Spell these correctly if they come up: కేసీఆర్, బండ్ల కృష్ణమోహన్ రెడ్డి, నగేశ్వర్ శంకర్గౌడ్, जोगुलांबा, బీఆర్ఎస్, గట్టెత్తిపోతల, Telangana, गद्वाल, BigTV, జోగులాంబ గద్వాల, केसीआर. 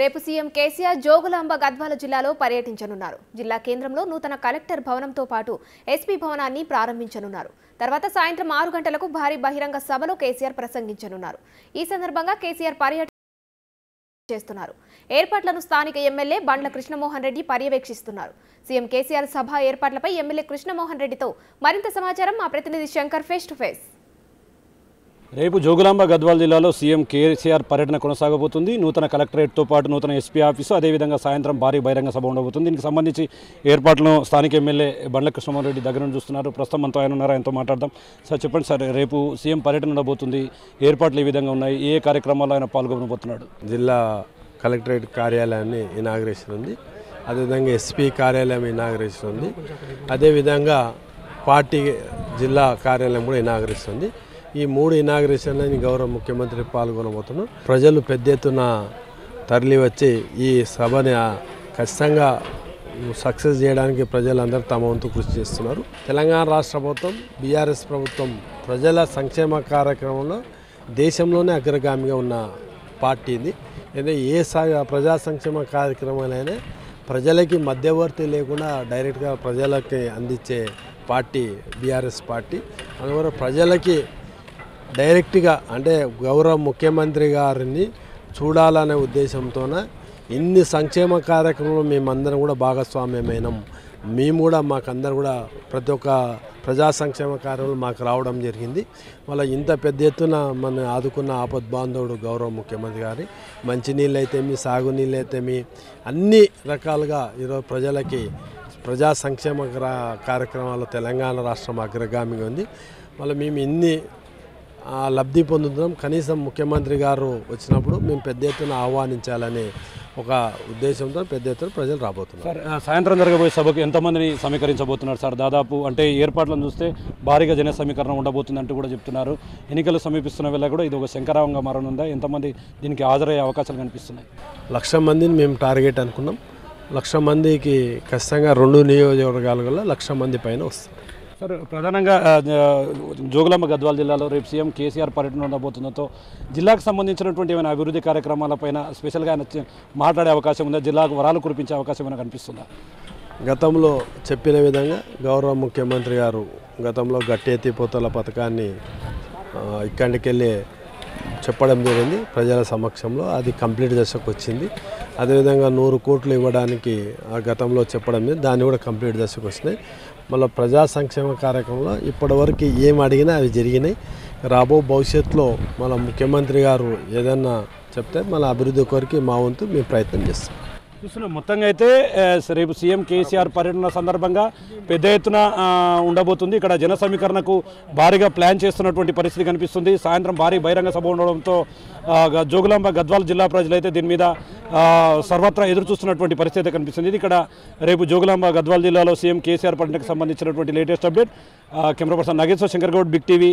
రేపు సీఎం కేసీఆర్ జోగులాంబా గద్వాల జిల్లాలో పర్యటించనున్నారు. జిల్లా కేంద్రంలో నూతన కలెక్టర్ భవనంతో పాటు ఎస్పీ భవనాన్ని ప్రారంభించనున్నారు. తర్వాత సాయంత్రం 6 గంటలకు భారీ బహిరంగ సభలో కేసీఆర్ ప్రసంగించనున్నారు. ఈ సందర్భంగా కేసీఆర్ పర్యటన చేస్తున్నారు. ఏర్పాట్లను స్థానిక ఎమ్మెల్యే బండ్ల కృష్ణమోహన్ రెడ్డి పర్యవేక్షిస్తున్నారు. సీఎం కేసీఆర్ సభ ఏర్పాట్లపై ఎమ్మెల్యే కృష్ణమోహన్ రెడ్డితో మరింత సమాచారం మా ప్రతినిధి శంకర్ ఫేస్ టు ఫేస్. रेपु जोगुलांबा गद्वाल जिल्लालो सीएम केसीआर पर्यटन कोनसागबोतुंदी. नूतन कलेक्टरेट तो पाटु नूतन एसपी आफीस अदे विधंगा सायंत्रम भारी बहिरंग सभ उंडबोतुंदी. दीनिकि संबंधिंची एर्पाट्लनु स्थानिक एम्मेल्ये बंड्ल कृष्णमोहन रेड्डी दग्गर नुंडी चूस्तुन्नारु. प्रस्तुतं मनतो आयन उन्नारु. आयनतो माट्लाडदां. सर चेप्पंडि सर, रेपु सीएम पर्यटन उंडबोतुंदी, एर्पाट्लु ई विधंगा उन्नायि, ए कार्यक्रमाल्लो आयन पाल्गोनबोतुन्नाडु? जिल्ला कलेक्टरेट कार्यालयान्नि इनागुरेशन उंदी, अदे विधंगा एसपी कार्यालयं इनागुरेशन उंदी, अदे विधंगा पार्टी जिल्ला कार्यालयं कूडा इनागुरेशन उंदी. ఈ మూడు ఇనాగరేషన్ గౌరవ ముఖ్యమంత్రి పాల్గొనబోతున్నారు. ప్రజలు పెద్ద ఎత్తున తరలి వచ్చి ఈ సభని ఖచ్చితంగా సక్సెస్ చేయడానికి ప్రజలందరూ తమ వంతు కృషి చేస్తున్నారు. తెలంగాణ రాష్ట్ర ప్రభుత్వం, బీఆర్ఎస్ ప్రభుత్వం ప్రజల సంక్షేమ కార్యక్రమంలో దేశంలోనే అగ్రగామిగా ఉన్న పార్టీ ఇది. ఏ ప్రజా సంక్షేమ కార్యక్రమాలైనా ప్రజలకి మధ్యవర్తి లేకుండా డైరెక్ట్గా ప్రజలకి అందించే పార్టీ బీఆర్ఎస్ పార్టీ. అందువల్ల ప్రజలకి డైరెక్ట్‌గా అంటే గౌరవ ముఖ్యమంత్రి గారిని చూడాలనే ఉద్దేశంతోన ఇన్ని సంక్షేమ కార్యక్రమాల్లో మేమందరం కూడా భాగస్వామ్యమైనం. మేము కూడా మాకందరూ కూడా ప్రతి ఒక్క ప్రజా సంక్షేమ కార్యక్రమాలు మాకు రావడం జరిగింది. మళ్ళీ ఇంత పెద్ద ఎత్తున మన ఆదుకున్న ఆపద్ బాంధవుడు గౌరవ ముఖ్యమంత్రి గారి మంచినీళ్ళు అయితేమి, సాగునీళ్ళు అయితేమి, అన్ని రకాలుగా ఈరోజు ప్రజలకి ప్రజా సంక్షేమ కార్యక్రమాల్లో తెలంగాణ రాష్ట్రం అగ్రగామిగా ఉంది. మళ్ళీ మేము ఇన్ని లబ్ధి పొందుతున్నాం. కనీసం ముఖ్యమంత్రి గారు వచ్చినప్పుడు మేము పెద్ద ఎత్తున ఆహ్వానించాలని ఒక ఉద్దేశంతో పెద్ద ఎత్తున ప్రజలు రాబోతున్నారు. సాయంత్రం జరగబోయే సభకు ఎంతమందిని సమీకరించబోతున్నారు సార్? దాదాపు అంటే ఏర్పాట్లను చూస్తే భారీగా జన సమీకరణ ఉండబోతుందంటూ కూడా చెప్తున్నారు. ఎన్నికలు సమీపిస్తున్న వేళ కూడా ఇది ఒక శంకరావంగా మారనుందా? ఎంతమంది దీనికి హాజరయ్యే అవకాశాలు కనిపిస్తున్నాయి? 1,00,000 మందిని మేము టార్గెట్ అనుకున్నాం. 1,00,000 మందికి ఖచ్చితంగా 2 నియోజకవర్గాలలో 1,00,000 మంది పైన వస్తుంది. సార్, ప్రధానంగా జోగులాంబ గద్వాల జిల్లాలో రేపు సీఎం కేసీఆర్ పర్యటన ఉండబోతుండటంతో జిల్లాకు సంబంధించినటువంటి ఏమైనా అభివృద్ధి కార్యక్రమాలపైన స్పెషల్గా ఆయన మాట్లాడే అవకాశం ఉందా? జిల్లాకు వరాలు కురిపించే అవకాశం ఏమైనా కనిపిస్తుందా? గతంలో చెప్పిన విధంగా గౌరవ ముఖ్యమంత్రి గారు గతంలో గట్టెత్తిపోతల పథకాన్ని ఇక్కడికెళ్ళి చెప్పడం జరిగింది. ప్రజల సమక్షంలో అది కంప్లీట్ దశకు వచ్చింది. అదేవిధంగా 100 కోట్లు ఇవ్వడానికి గతంలో చెప్పడం జరిగింది. దాన్ని కూడా కంప్లీట్ దశకు వస్తున్నాయి. మళ్ళీ ప్రజా సంక్షేమ కార్యక్రమంలో ఇప్పటివరకు ఏం అడిగినా అవి జరిగినాయి. రాబో భవిష్యత్తులో మన ముఖ్యమంత్రి గారు ఏదన్నా చెప్తే మళ్ళీ అభివృద్ధి కొరకు మా వంతు మేము ప్రయత్నం చేస్తాం. చూస్తున్నాం మొత్తంగా అయితే రేపు సీఎం కేసీఆర్ పర్యటన సందర్భంగా పెద్ద ఎత్తున ఉండబోతుంది. ఇక్కడ జన సమీకరణకు భారీగా ప్లాన్ చేస్తున్నటువంటి పరిస్థితి కనిపిస్తుంది. సాయంత్రం భారీ బహిరంగ సభ ఉండడంతో జోగులాంబ గద్వాల జిల్లా ప్రజలైతే దీని మీద సర్వత్రా ఎదురు చూస్తున్నటువంటి పరిస్థితి కనిపిస్తుంది. ఇక్కడ రేపు జోగులాంబ గద్వాల జిల్లాలో సీఎం కేసీఆర్ పర్యటనకు సంబంధించినటువంటి latest update. Camera person నగేశ్వర్ శంకర్గౌడ్, big TV.